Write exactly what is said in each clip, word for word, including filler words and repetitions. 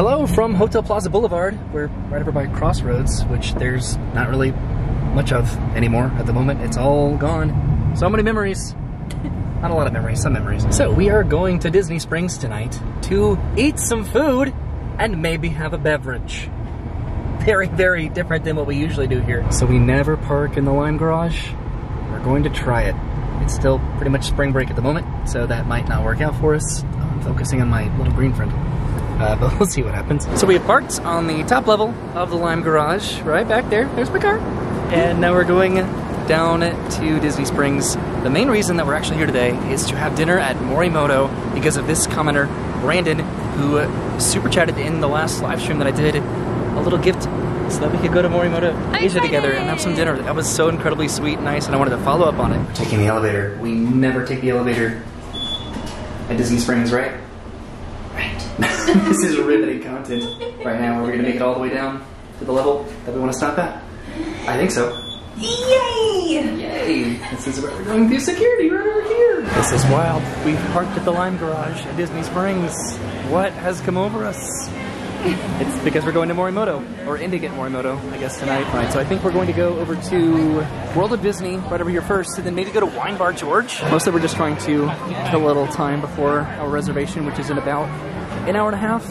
Hello from Hotel Plaza Boulevard. We're right over by Crossroads, which there's not really much of anymore at the moment. It's all gone. So many memories. Not a lot of memories, some memories. So we are going to Disney Springs tonight to eat some food and maybe have a beverage. Very, very different than what we usually do here. So we never park in the Lime Garage. We're going to try it. It's still pretty much spring break at the moment, so that might not work out for us. I'm focusing on my little green friend. Uh, but we'll see what happens. So we parked on the top level of the Lime Garage, right back there. There's my car. And now we're going down to Disney Springs. The main reason that we're actually here today is to have dinner at Morimoto because of this commenter, Brandon, who super chatted in the last live stream that I did a little gift so that we could go to Morimoto Asia together and have some dinner. That was so incredibly sweet and nice, and I wanted to follow up on it. We're taking the elevator. We never take the elevator at Disney Springs, right? This is riveting content right now. Are we gonna make it all the way down to the level that we want to stop at? I think so. Yay! Yay! This is where we're going through security right over here. This is wild. We've parked at the Lime Garage at Disney Springs. What has come over us? It's because we're going to Morimoto, or ending at Morimoto, I guess, tonight. Yeah. Right, so I think we're going to go over to World of Disney right over here first, and then maybe go to Wine Bar George. Mostly we're just trying to kill a little time before our reservation, which is in about an hour and a half.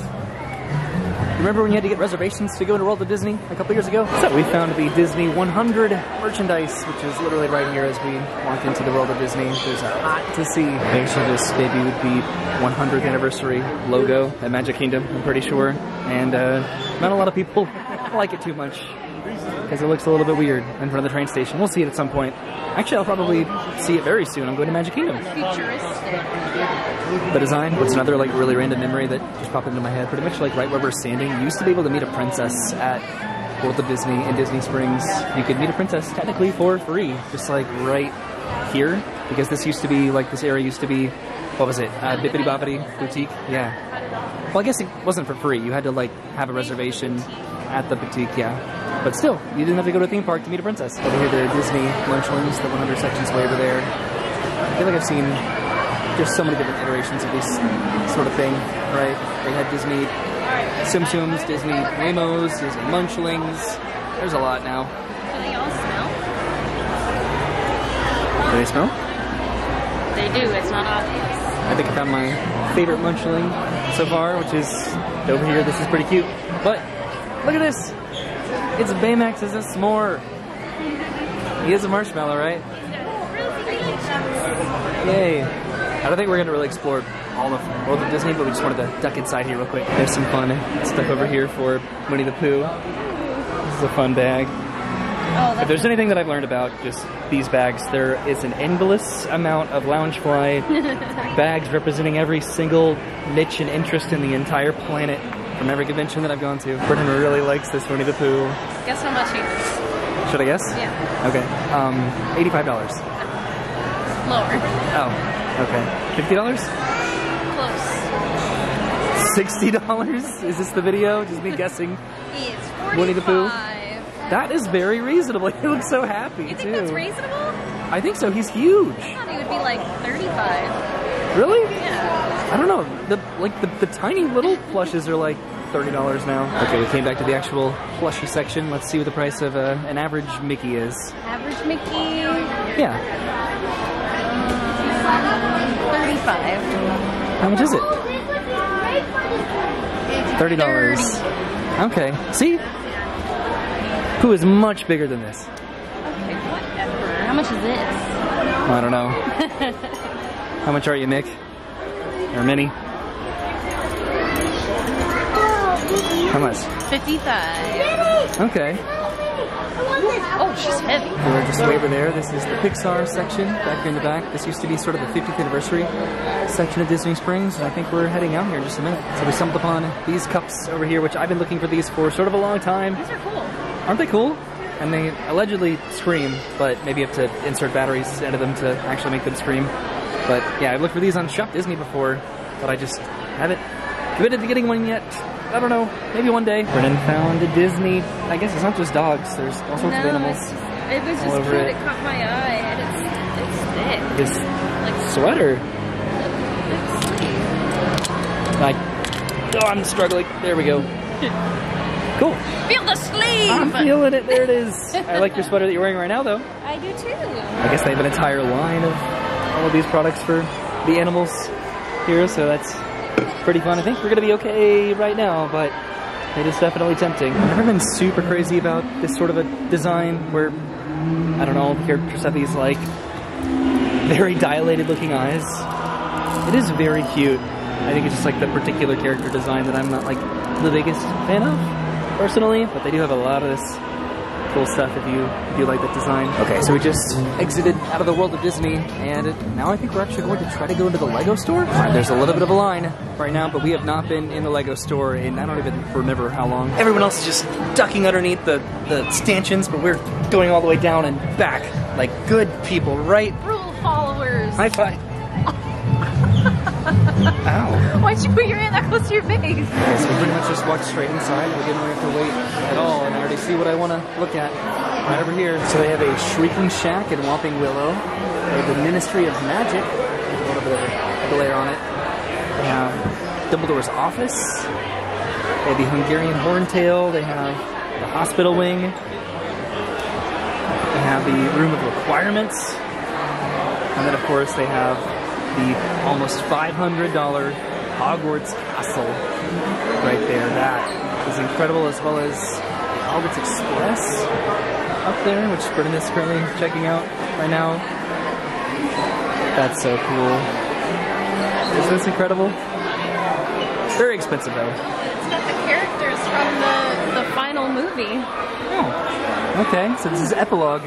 Remember when you had to get reservations to go to World of Disney a couple years ago? So we found the Disney one hundred merchandise, which is literally right here as we walk into the World of Disney. There's a lot to see. They actually just debuted the one hundredth anniversary logo at Magic Kingdom, I'm pretty sure. And uh, not a lot of people like it too much because it looks a little bit weird in front of the train station. We'll see it at some point. Actually, I'll probably see it very soon. I'm going to Magic Kingdom. Futuristic. The design, what's another like really random memory that just popped into my head. Pretty much like right where we're standing, you used to be able to meet a princess at World of Disney and Disney Springs. You could meet a princess technically for free, just like right here, because this used to be like this area used to be, what was it? Uh, Bippity Boppity Boutique. Yeah. Well, I guess it wasn't for free. You had to like have a reservation at the boutique. Yeah. But still, you didn't have to go to a theme park to meet a princess. Over here, the Disney Munchlings, the one hundred sections way over there. I feel like I've seen just so many different iterations of this sort of thing, right? They had Disney Tsum Tsums, Disney Ramos, Disney Munchlings. There's a lot now. Do they all smell? Do they smell? They do, it's not obvious. I think I found my favorite Munchling so far, which is over here. This is pretty cute. But look at this. It's Baymax as a s'more. He is a marshmallow, right? Yay. I don't think we're going to really explore all of World of Disney, but we just wanted to duck inside here real quick. There's some fun stuff over here for Winnie the Pooh. This is a fun bag. If there's anything that I've learned about just these bags, there is an endless amount of Loungefly bags representing every single niche and interest in the entire planet. From every convention that I've gone to. Brennan really likes this Winnie the Pooh. Guess how much he is. Should I guess? Yeah. Okay. Um, eighty-five dollars. Lower. Oh, okay. fifty dollars? Close. sixty dollars? Is this the video? Just me guessing. It's forty-five dollars. Winnie the Pooh? That is very reasonable. He looks so happy, too. You think too. That's reasonable? I think so. He's huge. I thought he would be like thirty-five dollars. Really? Yeah. I don't know, the like the, the tiny little plushes are like thirty dollars now. Okay, we came back to the actual plushie section. Let's see what the price of uh, an average Mickey is. Average Mickey? Yeah. thirty-five dollars. How much is it? thirty dollars. Okay, see? Who is much bigger than this? Okay, whatever. How much is this? I don't know. How much are you, Mick? Or many? How much? fifty-five. Okay. Oh, she's heavy. We're just way over there. This is the Pixar section back here in the back. This used to be sort of the fiftieth anniversary section of Disney Springs, and I think we're heading out here in just a minute. So we stumbled upon these cups over here, which I've been looking for these for sort of a long time. These are cool. Aren't they cool? And they allegedly scream, but maybe you have to insert batteries into them to actually make them scream. But yeah, I've looked for these on Shop Disney before, but I just haven't committed to getting one yet. I don't know, maybe one day. Brennan found a Disney, I guess it's not just dogs, there's all sorts no, of animals. It's just, it was just cute, it. it caught my eye, and it's, it's thick. This like, sweater. It's, it's like, Oh, I'm struggling. There we go. Cool. Feel the sleeve. I'm feeling it. There it is. I like your sweater that you're wearing right now, though. I do too. I guess they have an entire line of all of these products for the animals here, so that's pretty fun. I think we're gonna be okay right now, but it is definitely tempting. I've never been super crazy about this sort of a design where, I don't know, characters have these like very dilated looking eyes. It is very cute. I think it's just like the particular character design that I'm not like the biggest fan of personally, but they do have a lot of this cool stuff if you if you like that design. Okay, so we just exited out of the World of Disney, and now I think we're actually going to try to go into the Lego Store. Right, there's a little bit of a line right now, but we have not been in the Lego Store in I don't even remember how long. Everyone else is just ducking underneath the, the stanchions, but we're going all the way down and back like good people, right? Rule followers. High five. Ow. Why'd you put your hand that close to your face? Okay, so we pretty much just walked straight inside. We didn't really have to wait at all, and I already see what I want to look at right over here. So they have a Shrieking Shack and Whomping Willow. They have the Ministry of Magic. There's a little bit of a glare on it. They have Dumbledore's Office. They have the Hungarian Horntail. They have the Hospital Wing. They have the Room of Requirements. And then, of course, they have the almost five hundred dollar Hogwarts Castle right there. That is incredible, as well as Hogwarts Express up there, which Brennan is currently checking out right now. That's so cool. Isn't this incredible? Very expensive, though. It's got the characters from the, the final movie. Oh, okay. So this is epilogue.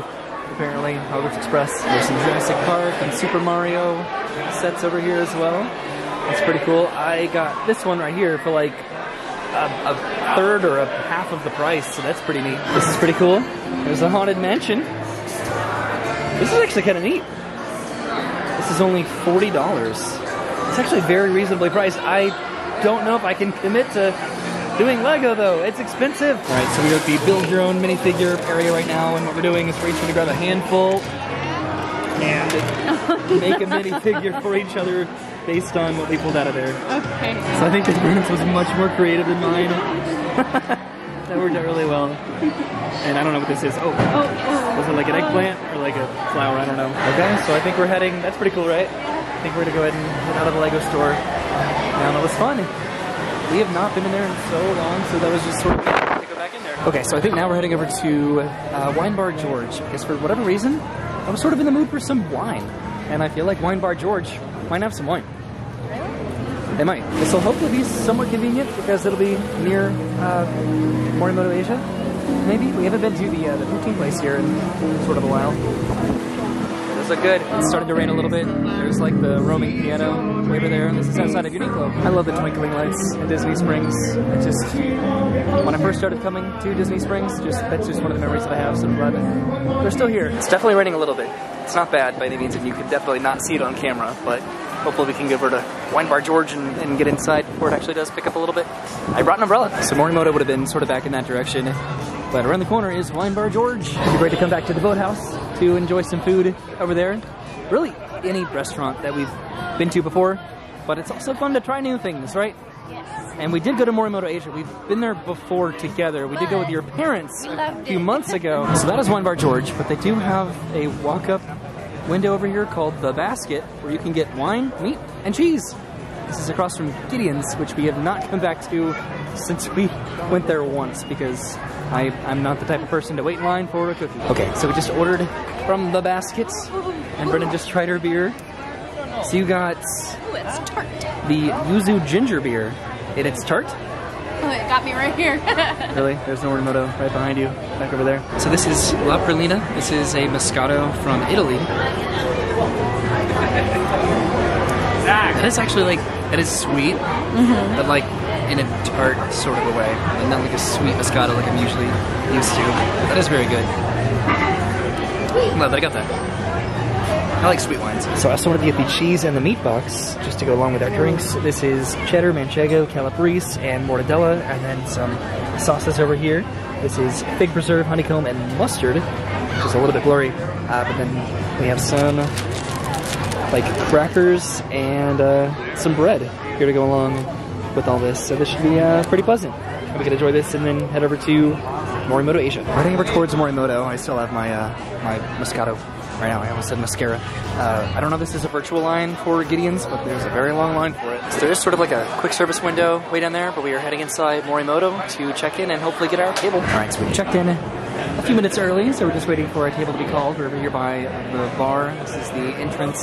Apparently, Hogwarts Express. There's some Jurassic Park and Super Mario sets over here as well. That's pretty cool. I got this one right here for like a, a third or a half of the price, so that's pretty neat. This is pretty cool. There's the Haunted Mansion. This is actually kind of neat. This is only forty dollars. It's actually very reasonably priced. I don't know if I can commit to doing Lego, though. It's expensive. All right, so we're at the build your own minifigure area right now, and what we're doing is we're each going to grab a handful and make a minifigure for each other based on what we pulled out of there. Okay. So I think this Brennan's was much more creative than mine. That worked out really well. And I don't know what this is. Oh, oh, oh. Was it like an eggplant or like a flower? I don't know. Okay, so I think we're heading, that's pretty cool, right? I think we're going to go ahead and head out of the Lego store. And it was fun. We have not been in there in so long, so that was just sort of fun to go back in there. Okay, so I think now we're heading over to uh, Wine Bar George, because for whatever reason, I was sort of in the mood for some wine, and I feel like Wine Bar George might have some wine. Really? They might. This will hopefully be somewhat convenient, because it'll be near uh, Morimoto Asia, maybe? We haven't been to the, uh, the boutique place here in sort of a while. Those look good. It started to rain a little bit. There's like the roaming piano over there, and this is outside of Uniqlo. I love the twinkling lights at Disney Springs. I just, when I first started coming to Disney Springs, just that's just one of the memories that I have, so I'm glad that they're still here. It's definitely raining a little bit. It's not bad by any means, and you can definitely not see it on camera, but hopefully we can get over to Wine Bar George and, and get inside before it actually does pick up a little bit. I brought an umbrella. So Morimoto would have been sort of back in that direction, but around the corner is Wine Bar George. It'd be great to come back to the boathouse to enjoy some food over there. Really, any restaurant that we've been to before, but it's also fun to try new things, right? Yes. And we did go to Morimoto Asia. We've been there before together. We but did go with your parents a few it. months ago. So that is Wine Bar George, but they do have a walk-up window over here called The Basket, where you can get wine, meat, and cheese. This is across from Gideon's, which we have not come back to since we went there once, because I, I'm not the type of person to wait in line for a cookie. Okay, so we just ordered from The Baskets, and Brennan just tried her beer. So you got Ooh, it's tart. the Yuzu Ginger Beer, and it's tart? Oh, it got me right here. Really? There's no Morimoto right behind you, back over there. So this is La Perlina. This is a Moscato from Italy. That is actually like, that is sweet, mm-hmm. but like in a tart sort of a way. And not like a sweet Moscato like I'm usually used to. That is very good. I'm glad that I got that. I like sweet wines. So I also wanted to get the cheese and the meat box, just to go along with our drinks. This is cheddar, manchego, calabrese, and mortadella, and then some sauces over here. This is fig preserve, honeycomb, and mustard, which is a little bit blurry. Uh, but then we have some, like, crackers and uh, some bread here to go along with all this, so this should be uh, pretty pleasant. We can enjoy this and then head over to Morimoto Asia. We're heading over towards Morimoto. I still have my, uh, my Moscato. Right now, I almost said mascara. Uh, I don't know if this is a virtual line for Gideon's, but there's a very long line for it. So there's sort of like a quick service window way down there, but we are heading inside Morimoto to check in and hopefully get our table. All right, so we checked in a few minutes early, so we're just waiting for our table to be called. We're over here by the bar. This is the entrance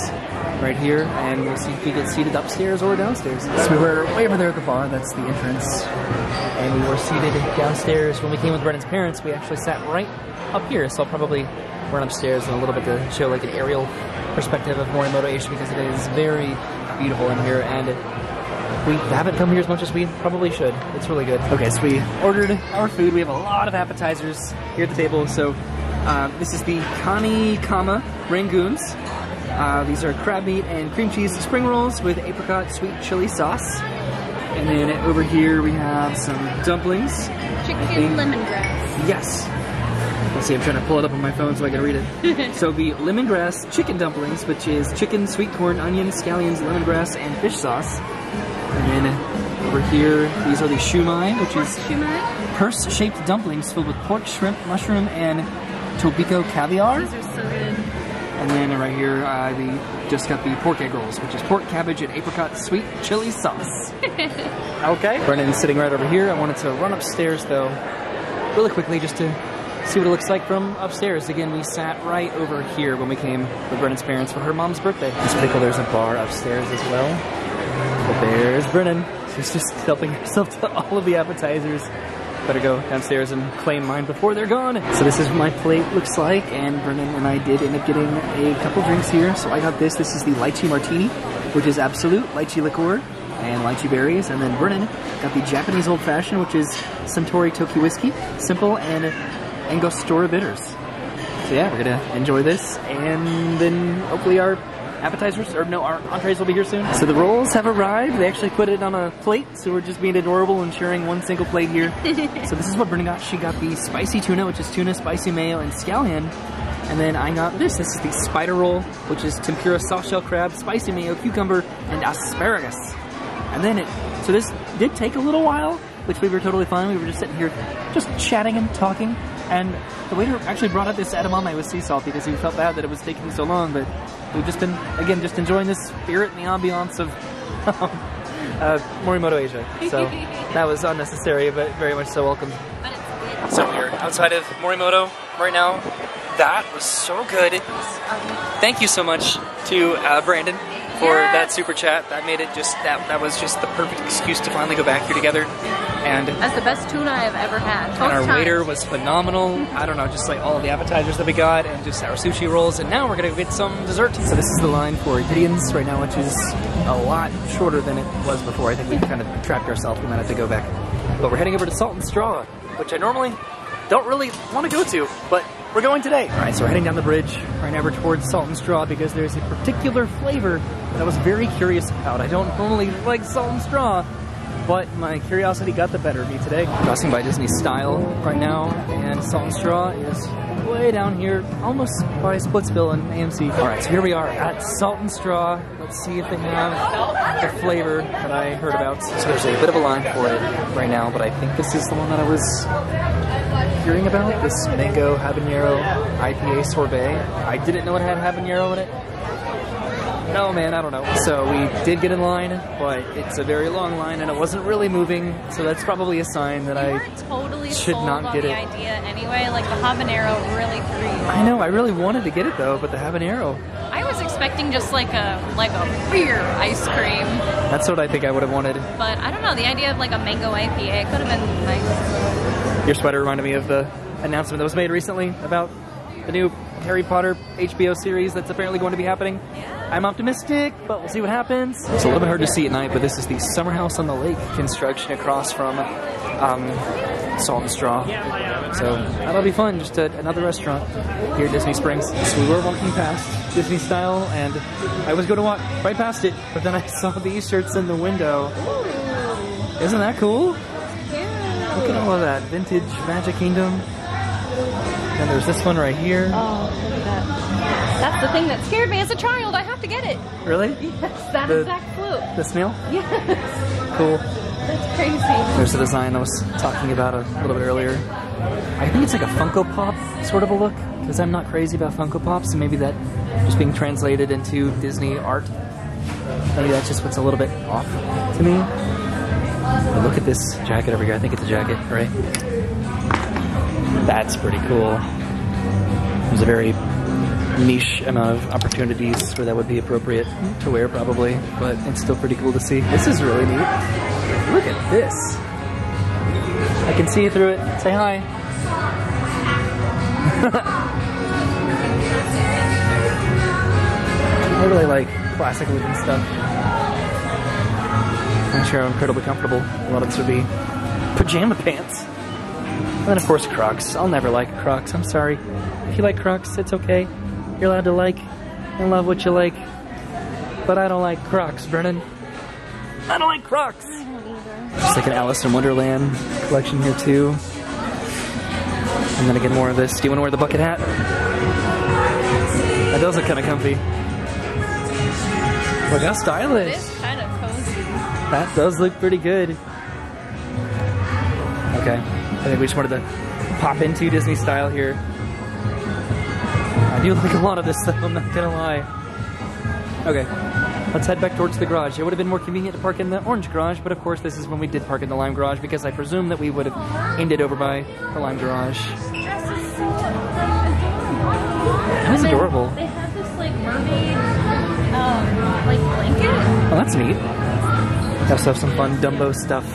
right here, and we'll see if we get seated upstairs or downstairs. So we were way over there at the bar. That's the entrance, and we were seated downstairs. When we came with Brennan's parents, we actually sat right up here, so I'll probably run upstairs in a little bit to show like an aerial perspective of Morimoto Asia, because it is very beautiful in here, and we haven't come here as much as we probably should. It's really good. Okay, so we ordered our food. We have a lot of appetizers here at the table. So uh, this is the Kanikama Rangoons. Uh, these are crab meat and cream cheese spring rolls with apricot sweet chili sauce. And then over here we have some dumplings. Chicken lemongrass. Yes. Let's see, I'm trying to pull it up on my phone so I can read it. So the lemongrass chicken dumplings, which is chicken, sweet corn, onions, scallions, lemongrass, and fish sauce. And then over here, these are the shumai, which is purse-shaped dumplings filled with pork, shrimp, mushroom, and tobiko caviar. These are so good. And then right here, I uh, just got the pork egg rolls, which is pork, cabbage, and apricot sweet chili sauce. Okay. Brennan's sitting right over here. I wanted to run upstairs, though, really quickly just to see what it looks like from upstairs. Again, we sat right over here when we came with Brennan's parents for her mom's birthday. It's pretty cool. There's a bar upstairs as well. But there's Brennan. She's just helping herself to all of the appetizers. Better go downstairs and claim mine before they're gone. So this is what my plate looks like, and Brennan and I did end up getting a couple drinks here. So I got this. This is the lychee martini, which is absolute lychee liqueur and lychee berries. And then Brennan got the Japanese old fashioned, which is Suntory Tokyo whiskey, simple and Angostura bitters. So yeah, we're gonna enjoy this, and then hopefully our appetizers, or no, our entrees will be here soon. So the rolls have arrived. They actually put it on a plate, so we're just being adorable and sharing one single plate here. So this is what Brennan got. She got the spicy tuna, which is tuna, spicy mayo, and scallion. And then I got this. This is the spider roll, which is tempura soft shell crab, spicy mayo, cucumber, and asparagus. And then it, so this did take a little while, which we were totally fine. We were just sitting here just chatting and talking. And the waiter actually brought up this edamame with sea salt because he felt bad that it was taking so long, but we've just been, again, just enjoying the spirit and the ambiance of uh, Morimoto Asia. So that was unnecessary, but very much so welcome. But it's good. So we're outside of Morimoto right now. That was so good. Thank you so much to uh, Brandon for yeah. that super chat. That made it just, that, that was just the perfect excuse to finally go back here together. And that's the best tuna I've ever had. And our waiter was phenomenal. I don't know, just like all of the appetizers that we got, and just our sushi rolls, and now we're gonna get some dessert. So this is the line for Gideon's right now, which is a lot shorter than it was before. I think we kind of trapped ourselves. We might have to go back. But we're heading over to Salt and Straw, which I normally don't really want to go to, but we're going today. All right, so we're heading down the bridge right now. We're towards Salt and Straw because there's a particular flavor that I was very curious about. I don't normally like Salt and Straw, but my curiosity got the better of me today. Crossing by Disney Style right now, and Salt and Straw is way down here, almost by Splitsville and A M C. All right, so here we are at Salt and Straw. Let's see if they have the flavor that I heard about. So there's a bit of a line for it right now, but I think this is the one that I was hearing about, this mango habanero I P A sorbet. I didn't know it had habanero in it. No, man, I don't know. So we did get in line, but it's a very long line, and it wasn't really moving, so that's probably a sign that I totally should not get it. You weren't totally sold on the idea anyway. Like, the habanero really threw you off. I know. I really wanted to get it, though, but the habanero... I was expecting just, like, a like a beer ice cream. That's what I think I would have wanted. But, I don't know, the idea of, like, a mango I P A could have been nice. Your sweater reminded me of the announcement that was made recently about the new Harry Potter H B O series that's apparently going to be happening. Yeah. I'm optimistic, but we'll see what happens. It's a little bit hard to see at night, but this is the Summer House on the Lake construction across from um, Salt and Straw. So that'll be fun, just a, another restaurant here at Disney Springs. So we were walking past Disney Style, and I was going to walk right past it, but then I saw these shirts in the window. Ooh. Isn't that cool? Yeah. Look at all of that vintage Magic Kingdom. And there's this one right here. Oh, look at that. That's the thing that scared me as a child. I have to get it. Really? Yes, that the, exact flute. The snail? Yes. Cool. That's crazy. There's the design I was talking about a little bit earlier. I think it's like a Funko Pop sort of a look, because I'm not crazy about Funko Pops, and maybe that just being translated into Disney art, maybe that's just what's a little bit off to me. But look at this jacket over here. I think it's a jacket, right? That's pretty cool. There's a very niche amount of opportunities where that would be appropriate to wear, probably, but it's still pretty cool to see. This is really neat. Look at this. I can see through it. Say hi. I really like classic looking stuff. I'm sure I'm incredibly comfortable. A lot of this would be pajama pants. And then of course Crocs. I'll never like Crocs, I'm sorry. If you like Crocs, it's okay. You're allowed to like and love what you like. But I don't like Crocs, Brennan. I don't like Crocs! I don't either. Just like an Alice in Wonderland collection here too. I'm gonna get more of this. Do you wanna wear the bucket hat? That does look kinda comfy. Look how stylish! It is kinda cozy. That does look pretty good. Okay, I think we just wanted to pop into Disney Style here. I do like a lot of this though, I'm not gonna lie. Okay, let's head back towards the garage. It would have been more convenient to park in the Orange Garage, but of course this is when we did park in the Lime Garage, because I presume that we would have ended over by the Lime Garage. That was adorable. They have this like mermaid um, like blanket. Oh, that's neat. They also have some fun Dumbo stuff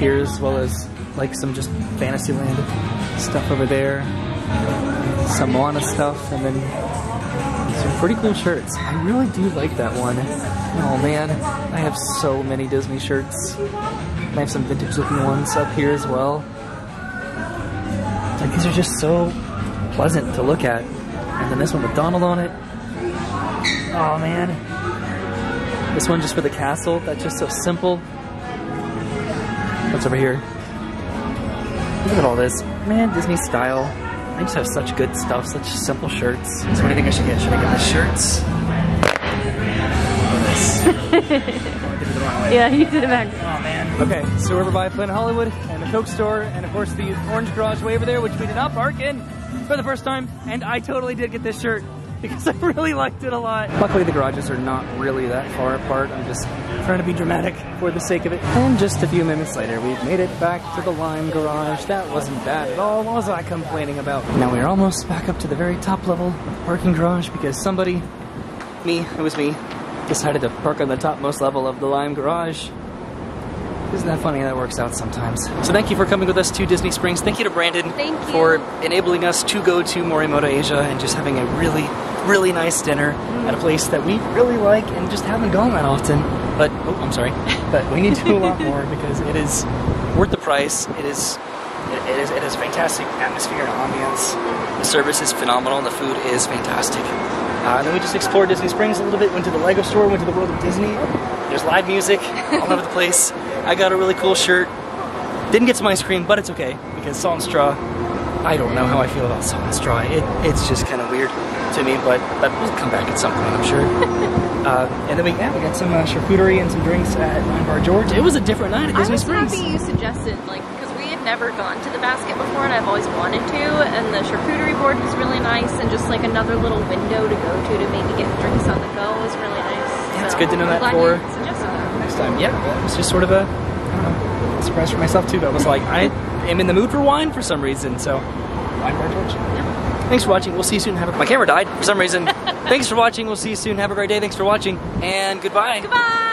here, as well as like some just Fantasyland stuff over there. Some Moana stuff, and then some pretty cool shirts. I really do like that one. Oh man, I have so many Disney shirts. And I have some vintage looking ones up here as well. Like, these are just so pleasant to look at. And then this one with Donald on it. Oh man. This one just for the castle, that's just so simple. What's over here? Look at all this. Man, Disney Style. I just have such good stuff, such simple shirts. So what do you think I should get? Should I get the shirts? Yeah, you did it back. Oh man. Okay, so we're over by Planet Hollywood and the Coke store, and of course the Orange Garage way over there, which we did not park in for the first time, and I totally did get this shirt because I really liked it a lot. Luckily the garages are not really that far apart. I'm just trying to be dramatic for the sake of it. And just a few minutes later, we've made it back to the Lime Garage. That wasn't bad at all. What was I complaining about? Now we're almost back up to the very top level of the parking garage because somebody, me, it was me, decided to park on the topmost level of the Lime Garage. Isn't that funny how that works out sometimes? So thank you for coming with us to Disney Springs. Thank you to Brandon thank you. for enabling us to go to Morimoto Asia and just having a really, really nice dinner at a place that we really like and just haven't gone that often. But, oh, I'm sorry. But we need to do a lot more because it is worth the price. It is, it, it is, it is fantastic atmosphere and ambiance. The service is phenomenal and the food is fantastic. Uh, and then we just explored Disney Springs a little bit, went to the Lego store, went to the World of Disney. There's live music all over the place. I got a really cool shirt. Didn't get some ice cream, but it's okay because Salt and Straw, I don't know how I feel about Salt and Straw. It, it's just kind of weird to me, but, but we'll come back at some point, I'm sure. uh, and then we, yeah, we got some uh, charcuterie and some drinks at Wine Bar George. It was a different night at Disney Springs. I was happy you suggested, like, because we had never gone to the basket before, and I've always wanted to, and the charcuterie board was really nice, and just like another little window to go to to maybe get drinks on the go was really nice. Yeah, so it's good to know that for next time. Yeah, well, it was just sort of a, I don't know, surprise for myself too, but I was like, I am in the mood for wine for some reason, so Wine Bar George. Yeah. Thanks for watching. We'll see you soon. Have a... My camera died for some reason. Thanks for watching. We'll see you soon. Have a great day. Thanks for watching. And goodbye. Goodbye.